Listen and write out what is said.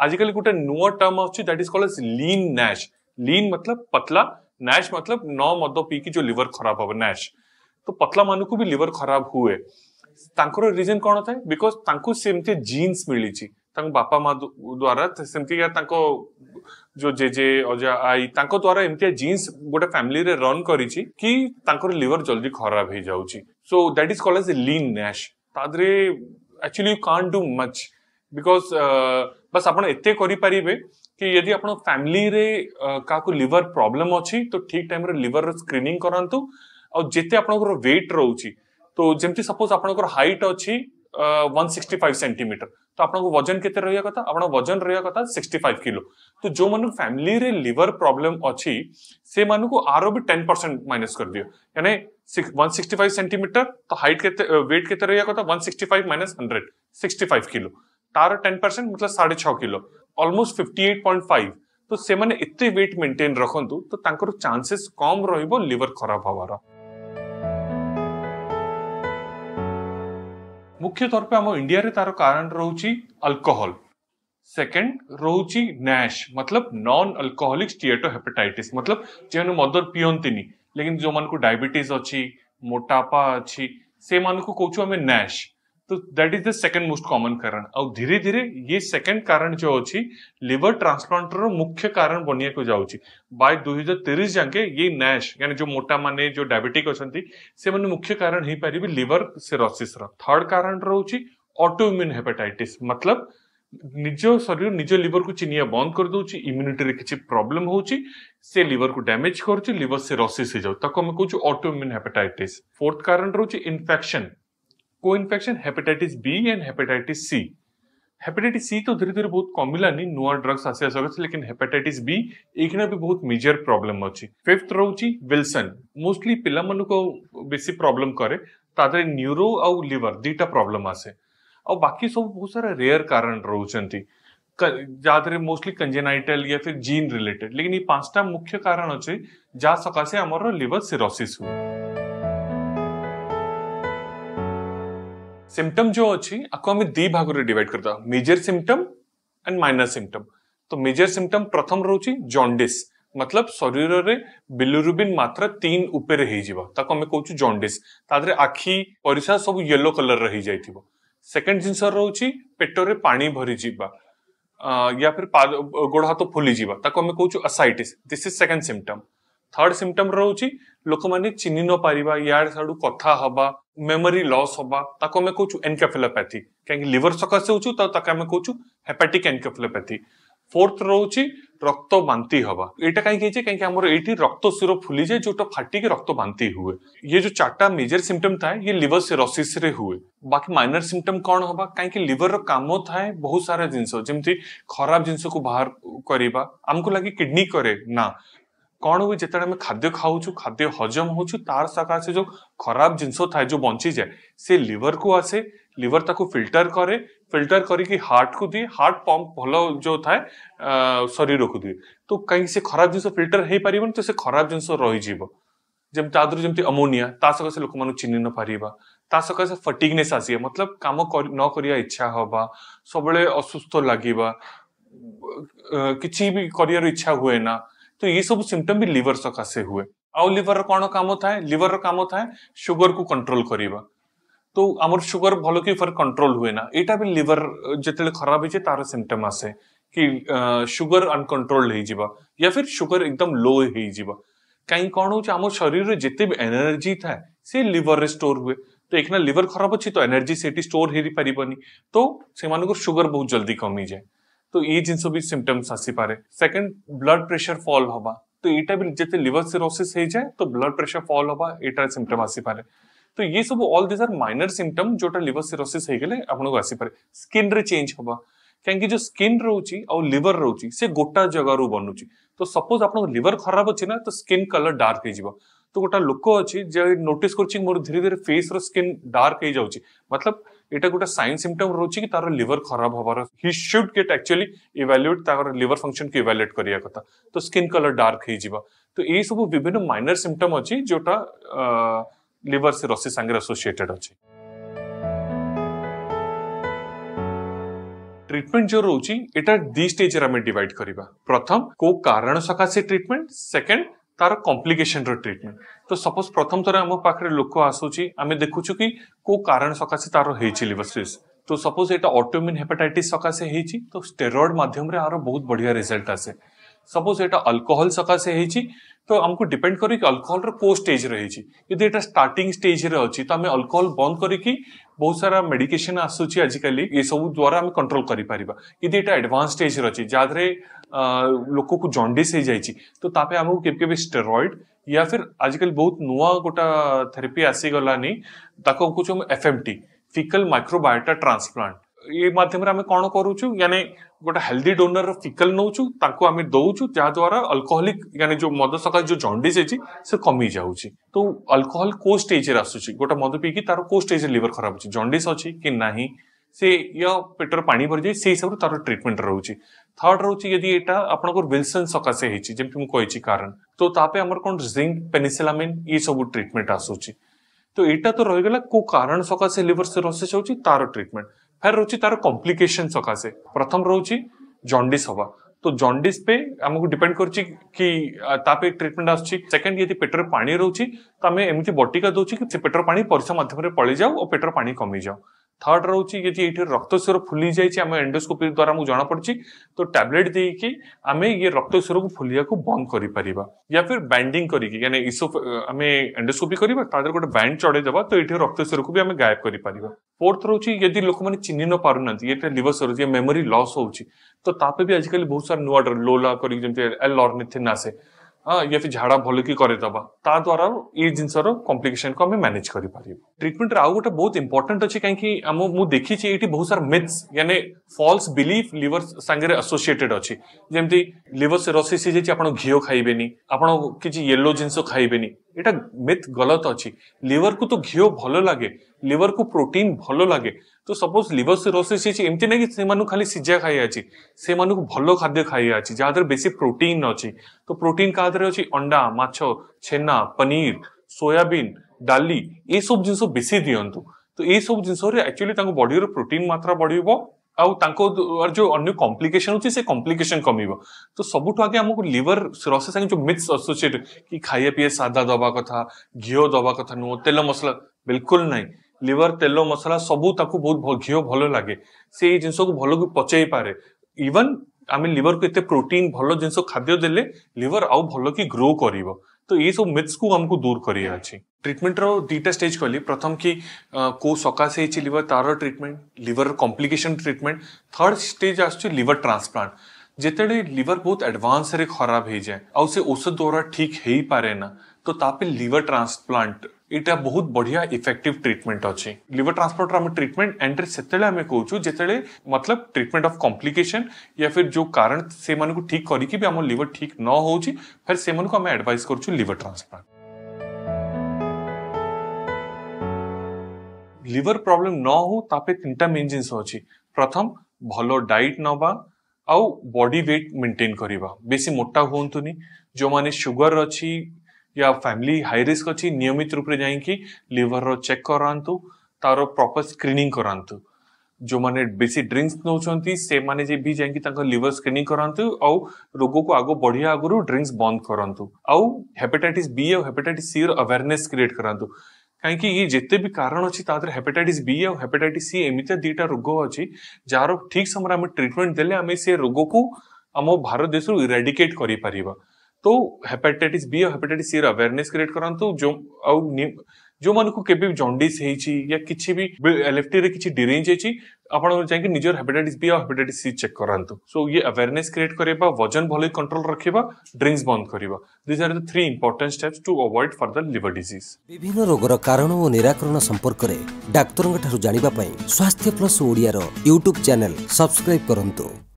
आजिकल गोटे नुआ term out that is called as lean NASH. Lean मतलब पतला, नैश मतलब नौ मद पी की जो लिवर खराब हम नैश। तो पतला मानू को भी लिवर खराब हुए, रीजन कौन था? बिकॉज तांको सेमती जीन्स मिली बापा माँ द्वारा सेमती जो जेजे अजा आई तांको द्वारा एमती जीन्स गोटे फैमिली रे रन करी कि तांकर लिवर जल्दी खराब हो जाउची। So that is called as lean NASH. तादरे actually you can't do much because बस आपन एते करी परिबे कि यदि आपन फैमिली रे का को लिवर प्रॉब्लम अछि तो ठीक टाइम रे लिवर स्क्रीनिंग करंतु और जेते आपन को वेट रहउची तो जेमती सपोज आपन को हाइट अछि 165 सेंटीमीटर तो आपन को वजन केते रहया कथा? आपन वजन रहया कथा 65 किलो। तो जो मानु फैमिली रे लिवर प्रॉब्लम अछि से मानु को आरो भी 10% माइनस कर दियो यानी 165 सेंटीमीटर तो हाइट केते वेट केते रहया कथा 165 माइनस 100 65 किलो। तार 10% मतलब 6.5 किलो ऑलमोस्ट 58.5। तो से माने इतने वेट मेंटेन रखंतु तो तांकर चांसेस कम रहइबो लिवर खराब हवार। मुख्य तौर पे हम इंडिया रे तार कारण रहउची अल्कोहल, सेकंड रहउची नैश मतलब नॉन अल्कोहलिक स्टीएटोहेपेटाइटिस मतलब जेनु मदर पियंतिनी लेकिन जो मान को डायबिटीज अछि मोटापा अछि से मान को कहउछु हमें नैश। तो that is the second most common कारण। और धीरे धीरे ये सेकंड कारण जो अच्छी लिवर ट्रांसप्लांट रो मुख्य कारण बनिया को जाउची। बाय 2030 जाके ये नैश यानी जो मोटा माने जो डायबिटिक अछंती से माने मुख्य कारण ही परिबे लिवर सिरोसिस रो। थर्ड कारण रहउची ऑटोइम्यून हेपेटाइटिस मतलब निजो शरीर निजो लिवर को चिनिया बंद कर दउची, इम्यूनिटी रे किछि प्रॉब्लम होउची से लिवर को डैमेज करउची, लिवर सिरोसिस हो जाउ तको हम कहउछु ऑटोइम्यून हेपेटाइटिस। फोर्थ कारण रहउची इन्फेक्शन, को infection hepatitis B and hepatitis C. Hepatitis C तो धीरे धीरे बहुत कमिलानी नुआ ड्रग्स आसी आसगछ लेकिन हेपेटाइटिस बी एकना भी बहुत मेजर प्रॉब्लम अछि। फिफ्थ रहउची विल्सन, मोस्टली पिला मन को बेसी प्रॉब्लम करे तादरे न्यूरो और लिवर दीटा प्रॉब्लम आसे और बाकी सब बहुत सारा रेयर कारण रहउचंती ज्यादा मोस्टली कंजेनाइटल या फिर जीन रिलेटेड लेकिन ये पांचटा मुख्य कारण अछि जा सकासे हमर लिवर सिरोसिस हुए। सिम्पटम जो अच्छी आपको आम दी भाग में डिवाइड करता major symptom and minor symptom. तो मेजर सिम्पटम प्रथम रोची जॉन्डिस मतलब शरीर रे बिलिरुबिन मात्रा 3 ऊपर हे जीवा ताको हम कहउछु जॉन्डिस। तादरे आखी परिसा सब येलो कलर रही जाइथिबो। सेकंड जिंस रोची पेट रे पानी भरी जीवा या फिर गोड़ हाथ फुली जीवा ताको हम कहउछु ascites. This is second symptom. Third symptom रोची लोक माने चिन्ह न पारिबा यार साडू कथा हबा मेमोरी लॉस हबा ताको मैं कहउछु एनसेफलोपैथी क्यांकि लिवर सकासे होछु त ताका मैं कहउछु हेपेटिक एनसेफलोपैथी। फोर्थ रोची रक्त बांती हबा एटा काई कहिजे क्यांकि हमर एठी रक्त सिरो फुली जाय जोटा फाटी के रक्त बांती हुए। ये जो चारटा मेजर सिम्पटम था ये लिवर सिरोसिस रे हुए। बाकी माइनर सिम्पटम कोन हबा काईके लिवर रो काम थाए बहुत सारा जिंस जेमती खराब जिंस को बाहर करबा हमको लागि किडनी करे ना कौन हुए जिते आम खाद्य खाऊँ खाद्य हजम होचु तार सकाशे जो खराब जिनस थाए जो बंची जाए से लिवर को आसे लिवर ताको फिल्टर करे फिल्टर करके हार्ट को दिए हार्ट पंप भल जो थाए शरीर को दिए तो कहीं से खराब जिनस फिल्टर हो पार तो से खराब जिनस रही जमी अमोनिया सकाशे लोक मानू चिन्ह न पारिबा ता सकाशे फटिकनेस आस मतलब काम न करिया इच्छा हवा सब असुस्थ लगे किसी भी कर इच्छा हुए ना। तो ये सब सिम्पटम भी लिवर सकाशे हुए। आउ लिवर कौन काम थाए? लिवर काम थाए शुगर को कंट्रोल करिबा तो आमर शुगर भल कि फर कंट्रोल हुए ना एटा भी लिवर जतले खराब होचे तार सिम्पटम आसे कि शुगर अनकंट्रोल्ड हो जीवा या फिर शुगर एकदम लो हो जीवा कहीं कौन होचे आमर शरीर रे जिते भी एनर्जी थाए से लिवर रे स्टोर हुए तो एकना लिवर खराब अछि तो एनर्जी सेठी स्टोर हेरी परिबनी तो से मानको शुगर बहुत जल्दी कमी जाए। तो ये जिनस भी सिम्पटम्स आसी पारे। सेकंड ब्लड प्रेशर फॉल हवा तो एटा भी जते लिवर सिरोसिस हो जाए तो ब्लड प्रेशर फॉल हवा एटा सिम्पटम आसी पारे। तो ये सब all this are minor symptom जोटा लिवर सिरोसिस हो गेले आपनको आसी पारे। स्किन रे चेंज हवा क्यांकि जो स्किन रहउची और लिवर रहउची से गोटा जगह रु बनुची तो सपोज आपन लिवर खराब अछि ना तो स्किन कलर डार्क हो जीवो। तो गोटा लोक अछि जे नोटिस करछि मोर धीरे धीरे फेस रो स्किन डार्क हो जाउची मतलब एटा गोटा साइन सिम्पटम रोची कि तार लिवर खराब हबार ही शुड गेट एक्चुअली इवैल्यूएट तार लिवर फंक्शन के इवैल्यूएट करिया कथा तो स्किन कलर डार्क हे जीवा। तो ए सब विभिन्न माइनर सिम्पटम अछि जोटा लिवर सिरोसिस संगे एसोसिएटेड अछि। ट्रिटमेंट जो रोची एटा दी स्टेज रे हमें डिवाइड करिबा। प्रथम को कारण सकासे ट्रिटमेंट, सेकंड तार कॉम्प्लिकेशन रो ट्रीटमेंट। तो सपोज प्रथम थरे हम पाखरे लोक आसुची आमे देखुछु कि को कारण सकासे तार हेछि लिवरसिस, तो सपोज एटा ऑटोइम्यून हेपेटाइटिस सकासे हेछि, तो स्टेरॉइड माध्यम रे आरो बहुत बढ़िया रिजल्ट आसे। सपोज एटा अल्कोहल सकासे हेछि, तो हमको डिपेंड करी कि अल्कोहल रो को स्टेज रे हेछि। यदि एटा स्टार्टिंग स्टेज रे अछि त हमें अल्कोहल बंद करी कि बहुत सारा मेडिकेशन आसुची आजिकली ये सब द्वारा आम कंट्रोल करि परिबा। यदि एटा एडवांस स्टेज रे अछि जादरे लोक को जॉन्डिस हे जाईछि, तो तापे हमहु केबके स्टेरॉइड या फिर आजिकल बहुत नुवा गोटा थेरेपी आसी गलानी ताको कुछ एफएमटी फिकल माइक्रोबायोटा ट्रांसप्लांट ये माध्यम रे कोण करूचु, यानी गोटा हेल्दी डोनर फिकल नौचु ताको आमे दउचु, जा द्वारा अल्कोहलिक यानी जो मद सका जो जॉन्डिस अछि से कमी जाउची। तो अल्कोहल को स्टेज रे आसुची, गोटा मद पी कि तारो को स्टेज रे लिवर खराब अछि, जॉन्डिस अछि कि नाही से या पेटर पानी भर जाय से सब तारो ट्रीटमेंट रहउची। थर्ड रहउची यदि एटा आपन को विल्सन सका से हेछि जेम तुम कहिछि कारण, तो तापे हमर कोन जिंक पेनिसिलामिन ये सब ट्रीटमेंट आसुची। तो एटा तो रहिगला को कारण सका से लिवर सिरोसिस होउची तारो ट्रीटमेंट। फिर रोची तार कॉम्प्लिकेशन सकाशे, प्रथम रोची जॉन्डिस हवा, तो जॉन्डिस पे हमको डिपेंड करची कि तापे ट्रीटमेंट आसुची। सेकंड यदि पेटर पानी रोची तो हमें एमती बटिका दोची कि पेटर पानी परिश्रम माध्यम रे पळि जाऊ और पेटर पानी कमी जाऊ। थर्ड रोची यदि एठी रक्तस्वर फुली जाईची हम एंडोस्कोपी द्वारा मु जाना पड़ची, तो टैबलेट देई कि हमें ये रक्तस्वर को फुलिया को बंद करि परिबा या फिर बैंडिंग करी कि यानी इसो हमें एंडोस्कोपी करिबा तादर गोटे बैंड चढ़े देबा, तो एठी रक्तस्वर को भी हमें गायब करि परिबा। फोर्थ रोची यदि लोक माने चिन्ह न पारुनंती एटा लिवर सर्जरी मेमोरी लॉस होउची, तो तापे भी आजकल बहुत सारा नुआ लोला करी जेमते एलॉर्निथिन आसे हाँ या फिर झाड़ा भल कि करदेबा ता द्वारा ये जिनस कॉम्प्लिकेशन को आम मैनेज कर ट्रीटमेंट। आउ गोटे बहुत इंपोर्टेंट अच्छे कहीं मुझे देखी ये बहुत सारा मिथ्स यानी फॉल्स बिलीफ लिवर सांगे एसोसिएटेड अच्छी, जमी लिवर सिरोसिस घी खाइबे आपची येलो जिनस खाइबे यहाँ मिथ गलत अच्छी। लिवर को तो घी भल लगे, लिवर को प्रोटीन भल लगे, तो सपोज लिवर सिरोसिस एमती ना कि खाली सीझा खाइया अच्छी से भल खाद्य खाइया अच्छी जहाँ बेसी प्रोटीन अच्छी। तो प्रोटीन का अच्छी अंडा माछ छेना पनीर सोयाबीन डाली ये सब जिनस बेसी दियंतु, तो ये सब जिनस एक्चुअली बॉडी रो प्रोटीन मात्रा बढ़िबो आउ तांको जो अन्य कॉम्प्लिकेशन होची से कॉम्प्लिकेशन कमीबो। तो सबुठो आगे हमको लिवर सिरोसिस संगे जो मिथ्स एसोसिएटेड कि खाइया पिए सादा दबा कथा घी दबा कथा नो तेल मसला बिल्कुल नहीं, लिवर तेल मसला सबू ताकू बहुत घी भल लगे से जिनस को भल को पचई पारे। इवन आम लिवर को इतने प्रोटीन भल जिनस खाद्य देले लिवर आउ भल की ग्रो करिवो, तो ये सब मिथ्स को हमको दूर करिया अछि। ट्रीटमेंट रो दीटा स्टेज कहली, प्रथम कि को सकाशे हेछि लिवर तार treatment liver complication treatment. Third stage आछि लिवर ट्रांसप्लांट, जेतेले लिवर बहुत एडवांस रे खराब हे जाय आउ से औषध द्वारा ठीक हेई पारे ना, तो तापे लिवर ट्रांसप्लांट एटा बहुत बढ़िया इफेक्टिव ट्रीटमेंट अछि। लिवर ट्रांसप्लांट हम ट्रीटमेंट एंड सेतेले हमें कहूछु जेतेले मतलब ट्रीटमेंट ऑफ कॉम्प्लिकेशन या फिर जो कारण से मन को ठीक करिकि भी हम लिवर ठीक न होउछि फिर से मन को हम एडवाइस करछु लिवर ट्रांसप्लांट। लिवर प्रॉब्लम न हो तापे तीनटा मेन जिंस अछि, प्रथम भलो डाइट नबा आउ बॉडी वेट मेंटेन करिबा, बेसी मोटा होंतुनी, जो माने शुगर अछि या फैमिली हाई रिस्क अच्छी नियमित रूप से जाइए लिवर रो चेक करातु तारो प्रॉपर स्क्रीनिंग करातु, जो माने बेसी ड्रिंक्स नौचंती से माने जे भी जाइए तांका लिवर स्क्रीनिंग करातु आउ रोग को आगो बढ़िया आगु ड्रिंक्स बंद करातु आउ हेपेटाइटिस बी और हेपेटाइटिस सी रो अवेयरनेस क्रिएट करातु। कहीं ये जिते भी कारण अच्छी तरह हेपेटाइटिस बी और हेपेटाइटिस सी एमती दुटा रोग अच्छी जार ठीक समय आम ट्रिटमेंट देले आम से रोग को आम भारत देश इराडिकेट कर पारिबा। तो हेपेटाइटिस बी और हेपेटाइटिस सी अवेयरनेस क्रिएट करातु, जो जो मान को केबे जॉन्डिस हेछि या किछि भी एलएफटी रे किछि डिरेंज हेछि आपण जाय कि निजर हेपेटाइटिस बी और हेपेटाइटिस सी चेक करातु। सो ये अवेयरनेस क्रिएट करेबा, वजन भले कंट्रोल रखिबा, ड्रिंक्स बंद करिबा, these are the three important steps to avoid further liver disease. विभिन्न रोगर कारण और निराकरण संपर्क रे डाक्टर ठाकुर जानिबा पई स्वास्थ्य प्लस ओडिया रो YouTube चैनल सब्सक्राइब करंतु।